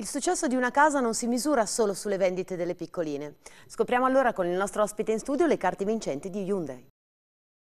Il successo di una casa non si misura solo sulle vendite delle piccoline. Scopriamo allora con il nostro ospite in studio le carte vincenti di Hyundai.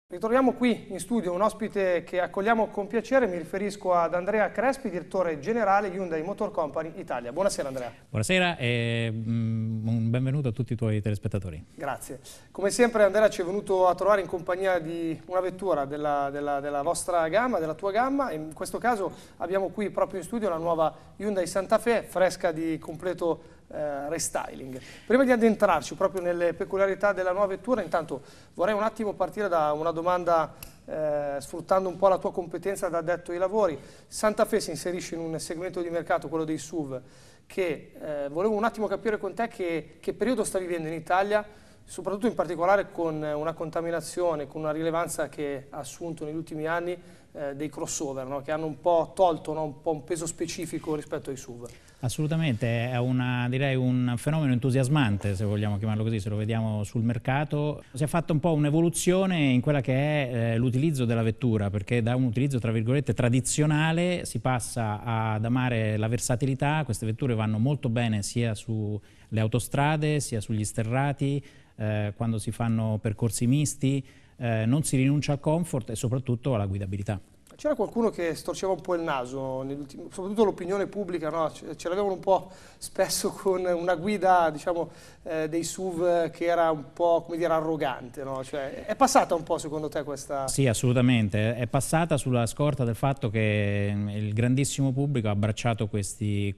Ritroviamo qui in studio un ospite che accogliamo con piacere, mi riferisco ad Andrea Crespi, direttore generale Hyundai Motor Company Italia. Buonasera Andrea. Buonasera e un benvenuto a tutti i tuoi telespettatori. Grazie. Come sempre Andrea ci è venuto a trovare in compagnia di una vettura della vostra gamma, della tua gamma, e in questo caso abbiamo qui proprio in studio la nuova Hyundai Santa Fe, fresca di completo restyling. Prima di addentrarci proprio nelle peculiarità della nuova vettura, intanto vorrei un attimo partire da una domanda sfruttando un po' la tua competenza da addetto ai lavori. Santa Fe si inserisce in un segmento di mercato, quello dei SUV, che volevo un attimo capire con te che periodo sta vivendo in Italia, soprattutto in particolare con una contaminazione, con una rilevanza che ha assunto negli ultimi anni dei crossover, no? Che hanno un po' tolto un peso specifico rispetto ai SUV. Assolutamente, è direi un fenomeno entusiasmante, se vogliamo chiamarlo così, se lo vediamo sul mercato. Si è fatta un po' un'evoluzione in quella che è l'utilizzo della vettura, perché da un utilizzo tra virgolette tradizionale si passa ad amare la versatilità. Queste vetture vanno molto bene sia sulle autostrade, sia sugli sterrati, quando si fanno percorsi misti, non si rinuncia al comfort e soprattutto alla guidabilità. C'era qualcuno che storceva un po' il naso, soprattutto l'opinione pubblica, no? Ce l'avevano un po' spesso con una guida, diciamo, dei SUV che era un po', come dire, arrogante, no? Cioè, è passata un po' secondo te questa... Sì, assolutamente, è passata sulla scorta del fatto che il grandissimo pubblico ha abbracciato questi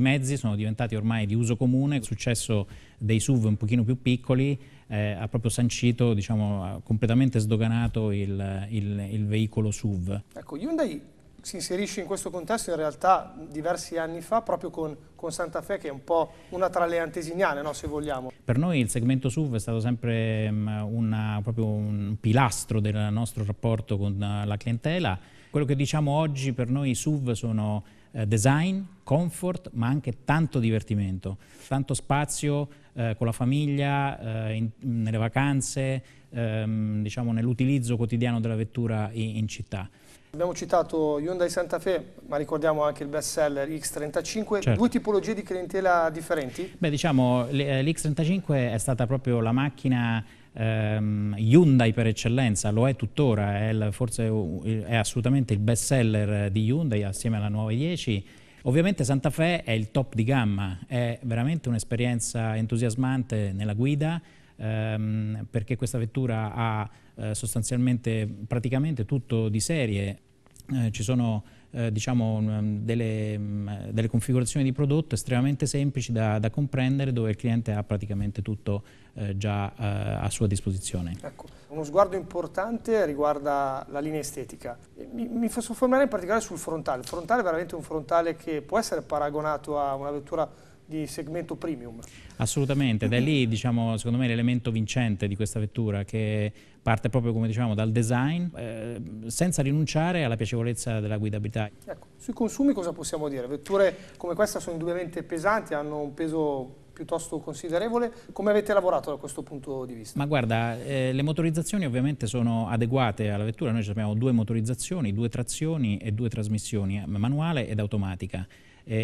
mezzi, sono diventati ormai di uso comune. Il successo dei SUV un pochino più piccoli ha proprio sancito, diciamo, ha completamente sdoganato il veicolo SUV. Ecco, Hyundai si inserisce in questo contesto in realtà diversi anni fa proprio con Santa Fe, che è un po' una tra le antesignane, no, se vogliamo. Per noi il segmento SUV è stato sempre proprio un pilastro del nostro rapporto con la clientela. Quello che diciamo oggi per noi i SUV sono design, comfort, ma anche tanto divertimento, tanto spazio con la famiglia, nelle vacanze, diciamo nell'utilizzo quotidiano della vettura in città. Abbiamo citato Hyundai Santa Fe, ma ricordiamo anche il best seller X35, certo. Due tipologie di clientela differenti? Beh, diciamo l'X35 è stata proprio la macchina Hyundai per eccellenza, lo è tuttora, forse è assolutamente il best seller di Hyundai assieme alla nuova i10. Ovviamente Santa Fe è il top di gamma, è veramente un'esperienza entusiasmante nella guida, perché questa vettura ha sostanzialmente praticamente tutto di serie. Ci sono diciamo, delle configurazioni di prodotto estremamente semplici da comprendere, dove il cliente ha praticamente tutto già a sua disposizione. Ecco, uno sguardo importante riguarda la linea estetica. Mi soffermerei in particolare sul frontale. Il frontale è veramente un frontale che può essere paragonato a una vettura di segmento premium. Assolutamente, da lì, diciamo, secondo me l'elemento vincente di questa vettura, che parte proprio, come diciamo, dal design, senza rinunciare alla piacevolezza della guidabilità. Ecco, sui consumi cosa possiamo dire? Vetture come questa sono indubbiamente pesanti, hanno un peso piuttosto considerevole. Come avete lavorato da questo punto di vista? Ma guarda, le motorizzazioni ovviamente sono adeguate alla vettura. Noi abbiamo due motorizzazioni, due trazioni e due trasmissioni, manuale ed automatica.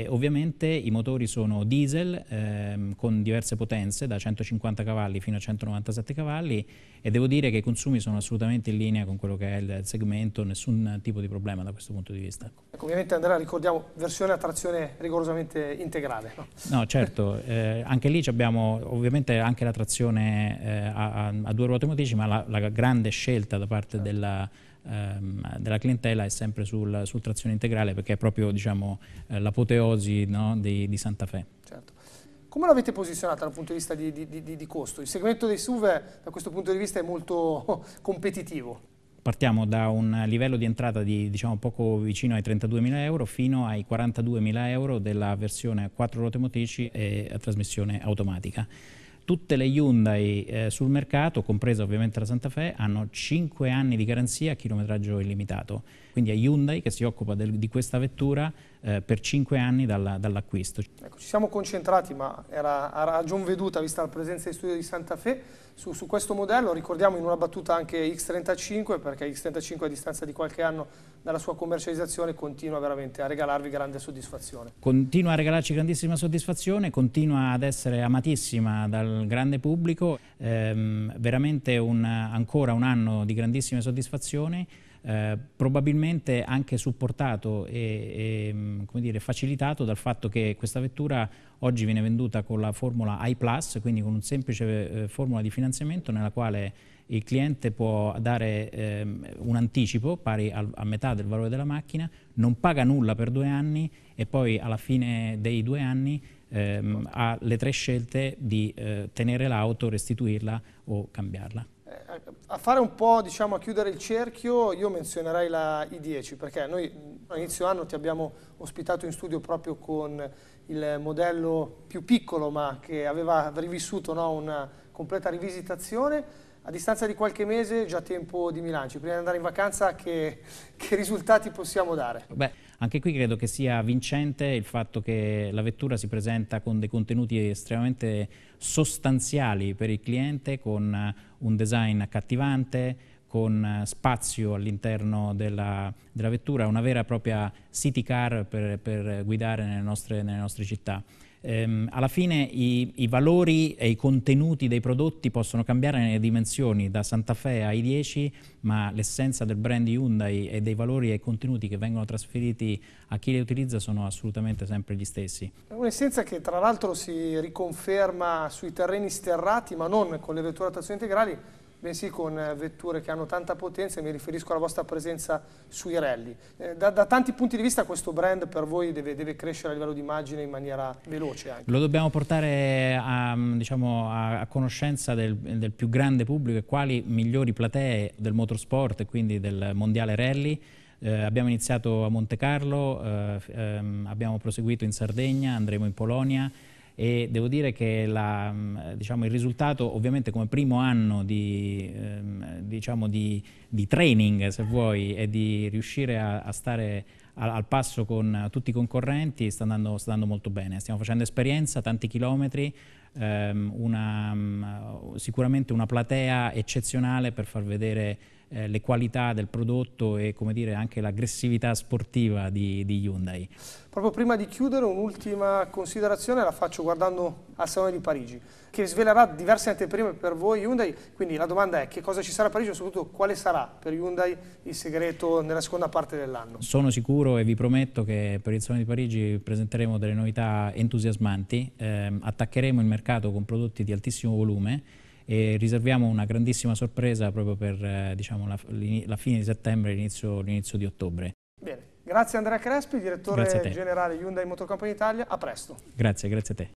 Ovviamente i motori sono diesel con diverse potenze, da 150 cavalli fino a 197 cavalli, e devo dire che i consumi sono assolutamente in linea con quello che è il segmento, nessun tipo di problema da questo punto di vista. Ecco, ovviamente Andrea, ricordiamo, versione a trazione rigorosamente integrale. No, certo, anche lì abbiamo ovviamente anche la trazione a due ruote motrici, ma la grande scelta da parte della clientela è sempre sul trazione integrale, perché è proprio, diciamo, l'apoteosi, no, di Santa Fe. Certo. Come l'avete posizionata dal punto di vista di costo? Il segmento dei SUV da questo punto di vista è molto competitivo. Partiamo da un livello di entrata di, diciamo, poco vicino ai 32.000 euro fino ai 42.000 euro della versione a 4 ruote motrici e a trasmissione automatica. Tutte le Hyundai sul mercato, compresa ovviamente la Santa Fe, hanno 5 anni di garanzia a chilometraggio illimitato. Quindi è Hyundai che si occupa di questa vettura per 5 anni dall'acquisto. Ecco, ci siamo concentrati, ma era a ragion veduta, vista la presenza di studio di Santa Fe, su questo modello. Ricordiamo in una battuta anche X35, perché X35 a distanza di qualche anno dalla sua commercializzazione continua veramente a regalarvi grande soddisfazione. Continua a regalarci grandissima soddisfazione, continua ad essere amatissima dal grande pubblico, veramente ancora un anno di grandissime soddisfazioni, probabilmente anche supportato e come dire, facilitato dal fatto che questa vettura oggi viene venduta con la formula i+, quindi con un semplice formula di finanziamento nella quale il cliente può dare un anticipo pari a metà del valore della macchina, non paga nulla per 2 anni e poi alla fine dei 2 anni ha le 3 scelte di tenere l'auto, restituirla o cambiarla. A fare un po', diciamo, a chiudere il cerchio, io menzionerei la i10, perché noi all'inizio anno ti abbiamo ospitato in studio proprio con il modello più piccolo ma che aveva rivissuto, no, una completa rivisitazione. A distanza di qualche mese, già tempo di Milanci, prima di andare in vacanza che risultati possiamo dare? Beh, anche qui credo che sia vincente il fatto che la vettura si presenta con dei contenuti estremamente sostanziali per il cliente, con un design accattivante, con spazio all'interno della vettura, una vera e propria city car per guidare nelle nostre città. Alla fine i valori e i contenuti dei prodotti possono cambiare nelle dimensioni, da Santa Fe ai 10, ma l'essenza del brand Hyundai e dei valori e contenuti che vengono trasferiti a chi li utilizza sono assolutamente sempre gli stessi. È un'essenza che tra l'altro si riconferma sui terreni sterrati, ma non con le vetture a trazione integrali, bensì con vetture che hanno tanta potenza, e mi riferisco alla vostra presenza sui rally. Da tanti punti di vista questo brand per voi deve crescere a livello di immagine in maniera veloce anche. Lo dobbiamo portare a conoscenza del più grande pubblico, e quali migliori platee del motorsport e quindi del mondiale rally. Abbiamo iniziato a Monte Carlo, abbiamo proseguito in Sardegna, andremo in Polonia, e devo dire che il risultato, ovviamente come primo anno di training, se vuoi, e di riuscire a stare al passo con tutti i concorrenti, sta andando molto bene. Stiamo facendo esperienza, tanti chilometri, sicuramente una platea eccezionale per far vedere le qualità del prodotto e, come dire, anche l'aggressività sportiva di Hyundai. Proprio prima di chiudere, un'ultima considerazione la faccio guardando al Salone di Parigi, che svelerà diverse anteprime per voi Hyundai, quindi la domanda è: che cosa ci sarà a Parigi e soprattutto quale sarà per Hyundai il segreto nella seconda parte dell'anno? Sono sicuro e vi prometto che per il Salone di Parigi presenteremo delle novità entusiasmanti, attaccheremo il mercato con prodotti di altissimo volume e riserviamo una grandissima sorpresa proprio per la fine di settembre e l'inizio di ottobre. Bene, grazie Andrea Crespi, direttore generale Hyundai Motor Company Italia, a presto. Grazie, grazie a te.